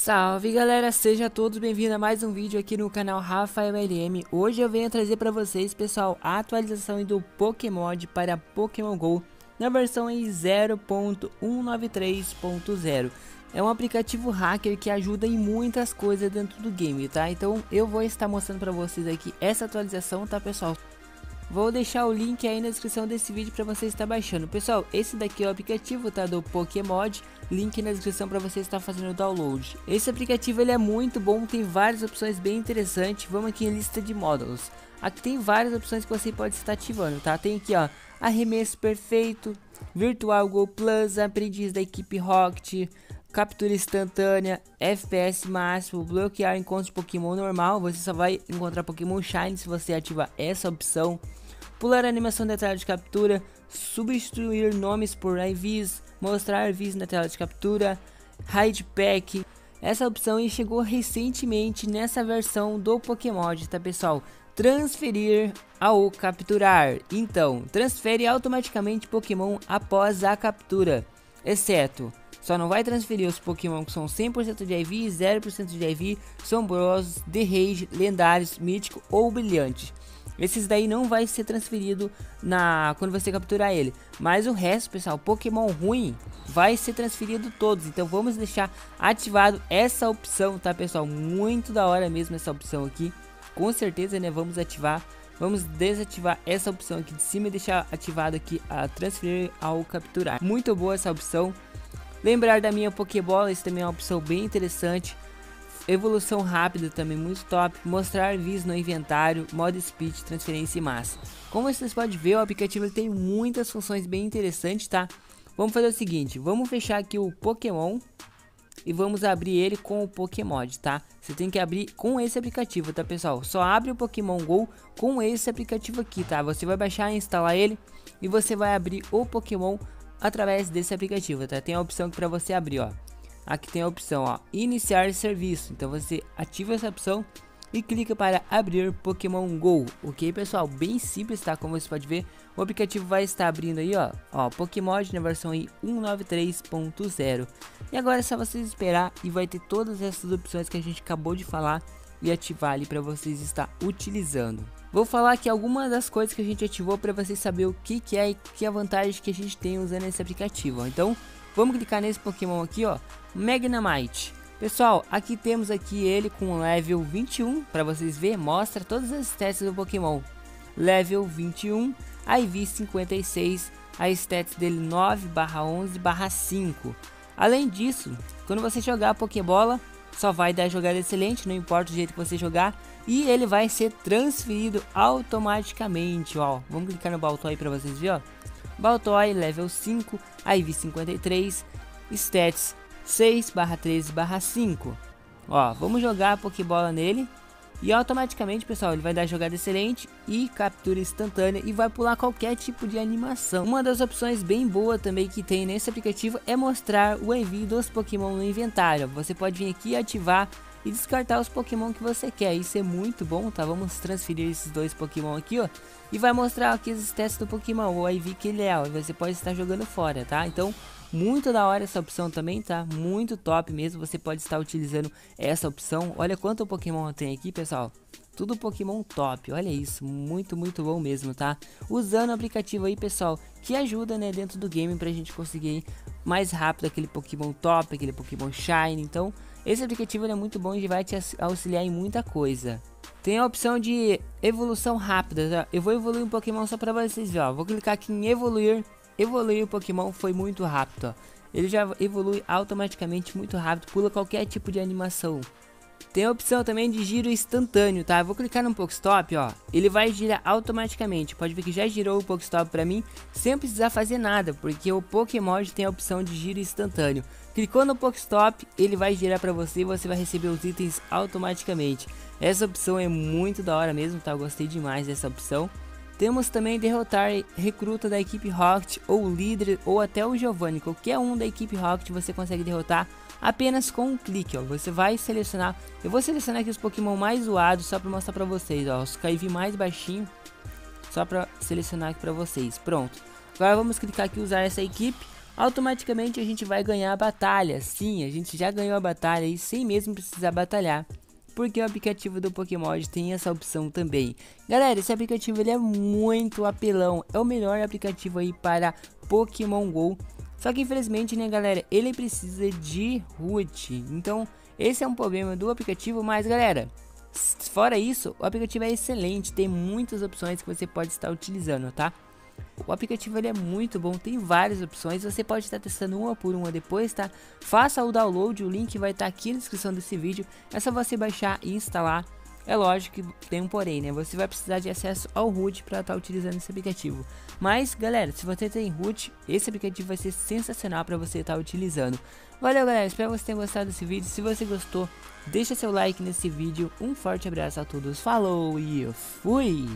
Salve galera, sejam todos bem-vindos a mais um vídeo aqui no canal Rafael LM. Hoje eu venho trazer para vocês, pessoal, a atualização do PokeMod para Pokémon GO na versão 0.193.0. É um aplicativo hacker que ajuda em muitas coisas dentro do game, tá? Então eu vou estar mostrando para vocês aqui essa atualização, tá pessoal? Vou deixar o link aí na descrição desse vídeo para você estar baixando. Pessoal, esse daqui é o aplicativo, tá, do PokeMod. Link na descrição para você estar fazendo o download. Esse aplicativo ele é muito bom, tem várias opções bem interessantes. Vamos aqui em lista de módulos. Aqui tem várias opções que você pode estar ativando, tá? Tem aqui, ó, arremesso perfeito, Virtual Go Plus, aprendiz da Equipe Rocket, captura instantânea, FPS máximo, bloquear encontros de Pokémon normal. Você só vai encontrar Pokémon Shine se você ativar essa opção. Pular a animação da tela de captura, substituir nomes por IVs, mostrar IVs na tela de captura, Hide Pack. Essa opção chegou recentemente nessa versão do PokéMod, tá pessoal? Transferir ao capturar. Então, transfere automaticamente Pokémon após a captura, exceto... Só não vai transferir os Pokémon que são 100% de IV, 0% de IV, sombrosos, de rage, lendários, mítico ou brilhante. Esses daí não vai ser transferido quando você capturar ele. Mas o resto, pessoal, Pokémon ruim vai ser transferido todos. Então vamos deixar ativado essa opção, tá pessoal? Muito da hora mesmo essa opção aqui. Com certeza, né? Vamos ativar. Vamos desativar essa opção aqui de cima e deixar ativado aqui a transferir ao capturar. Muito boa essa opção. Lembrar da minha Pokébola, isso também é uma opção bem interessante. Evolução rápida também, muito top. Mostrar vis no inventário, modo speed, transferência em massa. Como vocês podem ver, o aplicativo tem muitas funções bem interessantes, tá? Vamos fazer o seguinte, vamos fechar aqui o Pokémon e vamos abrir ele com o PokeMod, tá? Você tem que abrir com esse aplicativo, tá pessoal? Só abre o Pokémon GO com esse aplicativo aqui, tá? Você vai baixar e instalar ele e você vai abrir o Pokémon através desse aplicativo, tá? Tem a opção para você abrir, ó. Aqui tem a opção, ó, iniciar serviço. Então você ativa essa opção e clica para abrir Pokémon GO, ok pessoal? Bem simples, tá? Como você pode ver, o aplicativo vai estar abrindo aí, ó, PokéMod na versão 193.0. E agora é só vocês esperar e vai ter todas essas opções que a gente acabou de falar e ativar ali para vocês estar utilizando. Vou falar aqui algumas das coisas que a gente ativou para vocês saber o que é e que é a vantagem que a gente tem usando esse aplicativo. Então, vamos clicar nesse Pokémon aqui, ó, Magnemite. Pessoal, aqui temos aqui ele com level 21, para vocês verem, mostra todas as stats do Pokémon. Level 21, IV 56, a stats dele 9/11/5. Além disso, quando você jogar a Pokébola, só vai dar jogada excelente, não importa o jeito que você jogar. E ele vai ser transferido automaticamente, ó. Vamos clicar no Baltoy para vocês verem, ó. Baltoy, level 5, IV 53, stats 6/13/5. Ó, vamos jogar a Pokébola nele. E automaticamente, pessoal, ele vai dar jogada excelente e captura instantânea e vai pular qualquer tipo de animação. Uma das opções bem boa também que tem nesse aplicativo é mostrar o envio dos Pokémon no inventário. Você pode vir aqui, ativar e descartar os Pokémon que você quer. Isso é muito bom, tá? Vamos transferir esses dois Pokémon aqui, ó. E vai mostrar aqui os stats do Pokémon, o IV que ele é, ó. Você pode estar jogando fora, tá? Então... muito da hora essa opção também, tá? Muito top mesmo, você pode estar utilizando essa opção. Olha quanto Pokémon tem aqui, pessoal. Tudo Pokémon top, olha isso. Muito, muito bom mesmo, tá? Usando o aplicativo aí, pessoal, que ajuda, né, dentro do game pra gente conseguir mais rápido aquele Pokémon top, aquele Pokémon Shine. Então, esse aplicativo é muito bom e vai te auxiliar em muita coisa. Tem a opção de evolução rápida, tá? Eu vou evoluir um Pokémon só pra vocês verem, ó. Vou clicar aqui em evoluir. Evoluir o Pokémon foi muito rápido, ó. Ele já evolui automaticamente muito rápido, pula qualquer tipo de animação. Tem a opção também de giro instantâneo, tá? Eu vou clicar no Pokestop, ó. Ele vai girar automaticamente, pode ver que já girou o Pokestop pra mim, sem precisar fazer nada, porque o Pokémon tem a opção de giro instantâneo. Clicou no Pokestop, ele vai girar pra você e você vai receber os itens automaticamente. Essa opção é muito da hora mesmo, tá? Eu gostei demais dessa opção. Temos também derrotar recruta da equipe Rocket, ou líder, ou até o Giovanni. Qualquer um da equipe Rocket você consegue derrotar apenas com um clique, ó. Você vai selecionar, eu vou selecionar aqui os Pokémon mais zoados só para mostrar para vocês, ó. Os KV mais baixinho, só para selecionar aqui para vocês. Pronto, agora vamos clicar aqui usar essa equipe. automaticamente a gente vai ganhar a batalha. Sim, a gente já ganhou a batalha e sem mesmo precisar batalhar, porque o aplicativo do PokeMod tem essa opção também. Galera, esse aplicativo ele é muito apelão, é o melhor aplicativo aí para Pokémon GO. Só que infelizmente, né galera, ele precisa de root. Então esse é um problema do aplicativo, mas galera, fora isso, o aplicativo é excelente, tem muitas opções que você pode estar utilizando, tá? O aplicativo ele é muito bom, tem várias opções, você pode estar testando uma por uma depois, tá? Faça o download, o link vai estar aqui na descrição desse vídeo, é só você baixar e instalar. É lógico que tem um porém, né? Você vai precisar de acesso ao root para estar utilizando esse aplicativo. Mas, galera, se você tem root, esse aplicativo vai ser sensacional para você estar utilizando. Valeu, galera. Espero que você tenha gostado desse vídeo. Se você gostou, deixa seu like nesse vídeo. Um forte abraço a todos. Falou e fui!